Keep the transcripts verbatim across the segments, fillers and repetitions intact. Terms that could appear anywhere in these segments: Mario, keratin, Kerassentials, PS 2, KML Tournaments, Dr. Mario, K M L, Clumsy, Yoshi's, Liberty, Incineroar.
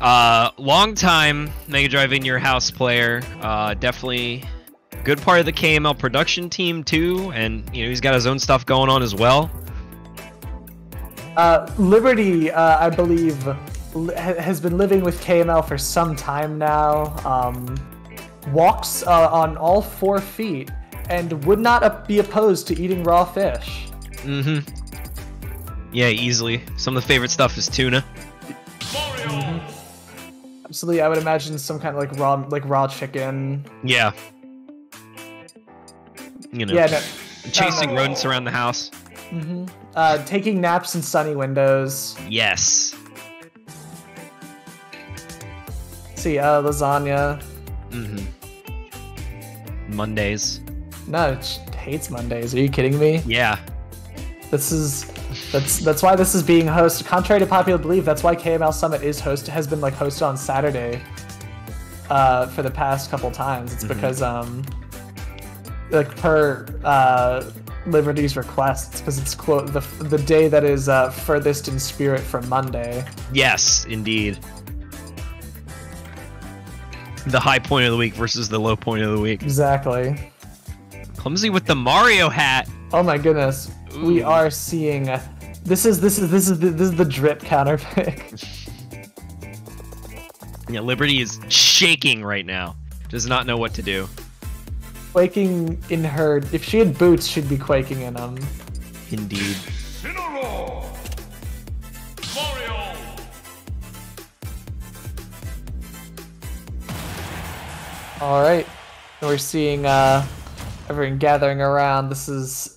Uh, long time Mega Drive in your house player. Uh, definitely good part of the K M L production team too, and you know he's got his own stuff going on as well. Uh, Liberty, uh, I believe, has been living with K M L for some time now. Um, walks uh, on all four feet and would not be opposed to eating raw fish. Mm-hmm. Yeah, easily. Some of the favorite stuff is tuna. Mario. Absolutely, I would imagine some kind of like raw, like raw chicken. Yeah. You know. Yeah. No, chasing no, rodents no. around the house. Mm-hmm. Uh, taking naps in sunny windows. Yes. Let's see, uh, lasagna. Mm-hmm. Mondays. No, it hates Mondays. Are you kidding me? Yeah. This is. That's that's why this is being hosted. Contrary to popular belief, that's why K M L Summit is host has been like hosted on Saturday uh, for the past couple times. It's mm-hmm. because um, like per uh, Liberty's requests, because it's quote the the day that is uh, furthest in spirit from Monday. Yes, indeed. The high point of the week versus the low point of the week. Exactly. Clumsy with the Mario hat. Oh my goodness. Ooh. We are seeing a, this is this is this is the, this is the drip counter pick. Yeah, Liberty is shaking right now. Does not know what to do. Quaking in her. If she had boots, she'd be quaking in them. Indeed. Incineroar. Mario. All right, we're seeing uh, everyone gathering around. This is.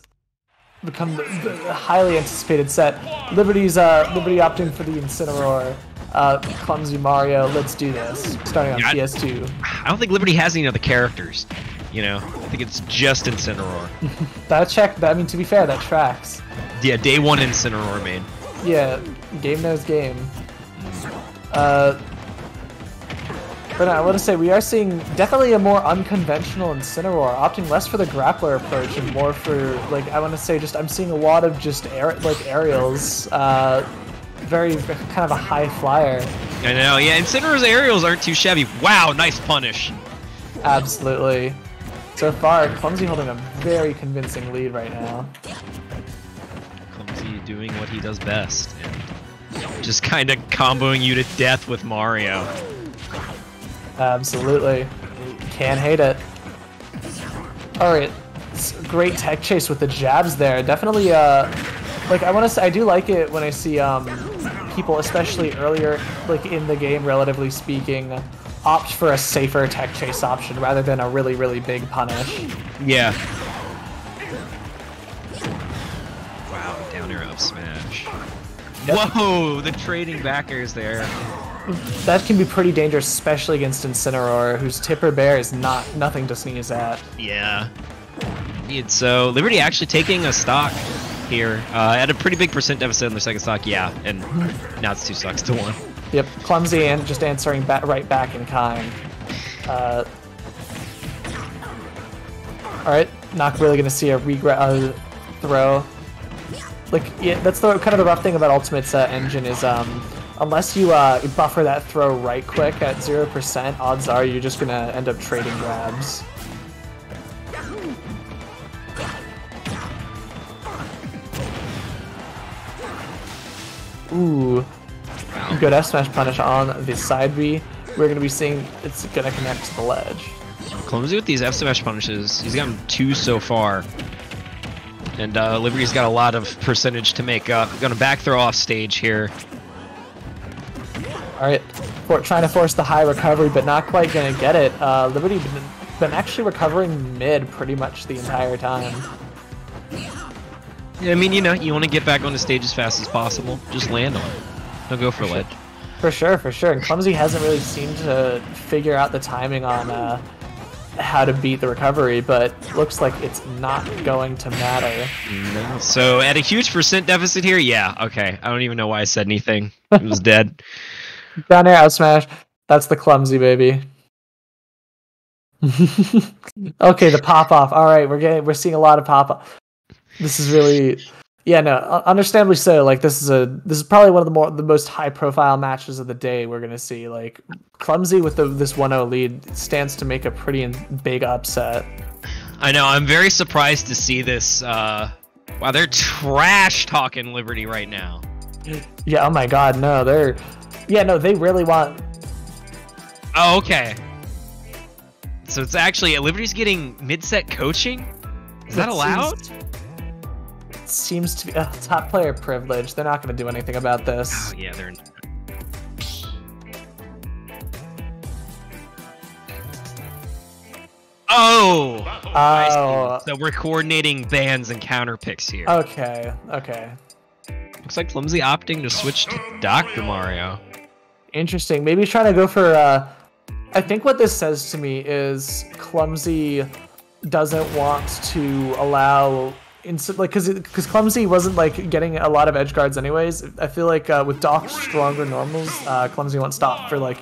Become the, the highly anticipated set. Liberty's uh, Liberty opting for the Incineroar. Uh, Clumsy Mario, let's do this. Starting on yeah, P S two. I, I don't think Liberty has any other characters. You know, I think it's just Incineroar. that check. That, I mean, to be fair, that tracks. Yeah, day one Incineroar main. Yeah, game knows game. Uh, but I want to say we are seeing definitely a more unconventional Incineroar, opting less for the grappler approach and more for like I want to say just I'm seeing a lot of just air, like aerials, uh, very kind of a high flyer. I know, yeah. Incineroar's aerials aren't too shabby. Wow, nice punish. Absolutely. So far, Clumsy holding a very convincing lead right now. Clumsy doing what he does best, and just kind of comboing you to death with Mario. Absolutely. Can't hate it. Alright. Great tech chase with the jabs there. Definitely, uh, like, I want to say, I do like it when I see, um, people, especially earlier, like, in the game, relatively speaking, opt for a safer tech chase option rather than a really, really big punish. Yeah. Wow, down air up smash. Yep. Whoa, the trading backers there. That can be pretty dangerous, especially against Incineroar, whose tipper bear is not nothing to sneeze at. Yeah. Indeed. So Liberty actually taking a stock here uh, at a pretty big percent deficit on their second stock. Yeah, and now it's two stocks to one. Yep, Clumsy and just answering ba right back in kind. Uh, all right, not really going to see a regret uh, throw. Like yeah, that's the kind of the rough thing about Ultimate's uh, engine is um. Unless you uh, buffer that throw right quick at zero percent, odds are you're just gonna end up trading grabs. Ooh. Good F smash punish on the side B. We're gonna be seeing it's gonna connect to the ledge. Clumsy with these F smash punishes, he's gotten two so far. And uh, Liberty's got a lot of percentage to make up. Gonna back throw off stage here. Alright, trying to force the high recovery, but not quite gonna get it. Uh, Liberty been, been actually recovering mid pretty much the entire time. Yeah, I mean, you know, you want to get back on the stage as fast as possible. Just land on it. Don't go for, for ledge. Sure. For sure, for sure. And Clumsy hasn't really seemed to figure out the timing on uh, how to beat the recovery, but looks like it's not going to matter. No. So at a huge percent deficit here, yeah, okay. I don't even know why I said anything. It was dead. Down air, out smash. That's the Clumsy baby. Okay, the pop off. All right, we're getting, we're seeing a lot of pop off. This is really, Yeah, no, understandably so. Like this is a this is probably one of the more the most high profile matches of the day we're gonna see. Like Clumsy with the, this one oh lead stands to make a pretty big upset. I know. I'm very surprised to see this. Uh, wow, they're trash talking Liberty right now. Yeah. Oh my God. No, they're. Yeah. No, they really want. Oh, okay. So it's actually Liberty's getting mid-set coaching. Is that, that allowed? Seems... seems to be uh, top player privilege. They're not going to do anything about this. Oh, yeah, they're in... Oh! Oh! So we're coordinating bans and counter picks here. Okay, okay. Looks like Clumsy opting to switch to Doctor Mario. Interesting. Maybe trying to go for... Uh, I think what this says to me is Clumsy doesn't want to allow... Because like, because Clumsy wasn't like getting a lot of edge guards anyways. I feel like uh, with Doc's stronger normals, uh, Clumsy won't stop for like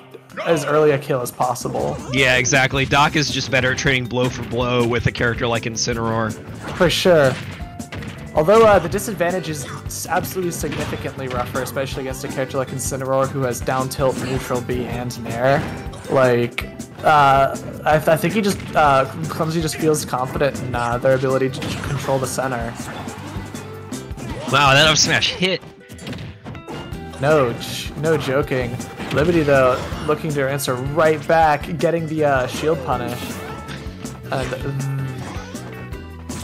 as early a kill as possible. Yeah, exactly. Doc is just better at trading blow for blow with a character like Incineroar. For sure. Although uh, the disadvantage is absolutely significantly rougher, especially against a character like Incineroar who has down tilt, neutral B, and nair. Like, uh, I, th I think he just, uh, Clumsy just feels confident in uh, their ability to control the center. Wow, that up smash hit. No, no joking. Liberty, though, looking to answer right back, getting the uh, shield punish. And...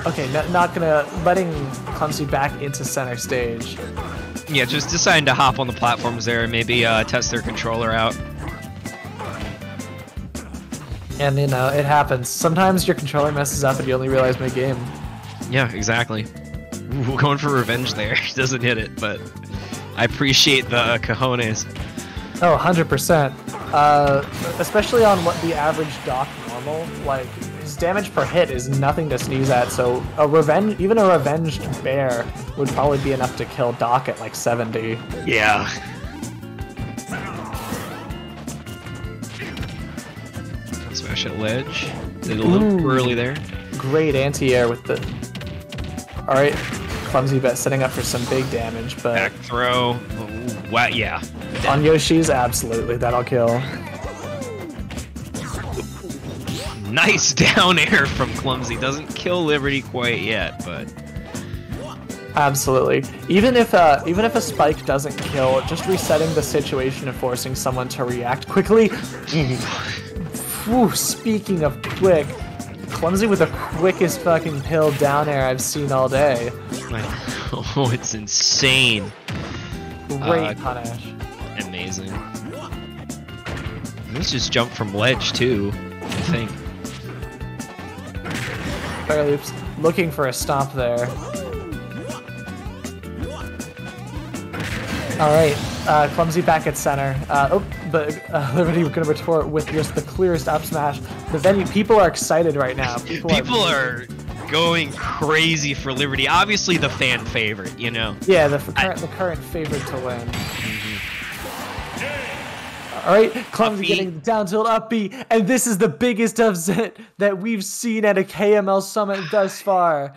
Okay, not, not gonna letting Clumsy back into center stage. Yeah, just deciding to hop on the platforms there and maybe uh, test their controller out. And you know, it happens. Sometimes your controller messes up and you only realize mid-game. Yeah, exactly. Ooh, going for revenge there. She doesn't hit it, but I appreciate the uh, cojones. Oh, one hundred percent. Uh, especially on what the average Doc normal, like, his damage per hit is nothing to sneeze at, so a revenge, even a revenged bear would probably be enough to kill Doc at like seventy. Yeah. Smash at ledge. Did a little Ooh, early there. Great anti-air with the... Alright, Clumsy bet setting up for some big damage, but... Back throw. Ooh, wow, yeah. On Yoshi's, absolutely, that'll kill. Nice down air from Clumsy. Doesn't kill Liberty quite yet, but absolutely. Even if uh, even if a spike doesn't kill, just resetting the situation and forcing someone to react quickly. Ooh, speaking of quick, Clumsy with the quickest fucking pill down air I've seen all day. Oh, it's insane. Great uh, punish. Amazing. Let's just jump from ledge too, I think. Fair loops. Looking for a stomp there. Alright, uh, Clumsy back at center. Uh, oh, but uh, Liberty going to retort with just the clearest up smash. The venue, people are excited right now. People, people are... are... going crazy for Liberty. Obviously the fan favorite, you know. Yeah, the, current, I, the current favorite to win. Mm-hmm. All right, Clumsy getting down tilt up B, and this is the biggest upset that we've seen at a K M L Summit thus far.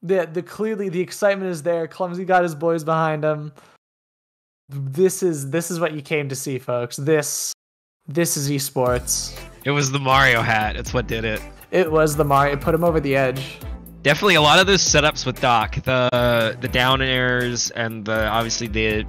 The, the clearly the excitement is there. Clumsy got his boys behind him. This is this is what you came to see, folks. This this is esports. It was the Mario hat. It's what did it. It was the Mario. It put him over the edge. Definitely a lot of those setups with Doc, the the down airs and the obviously the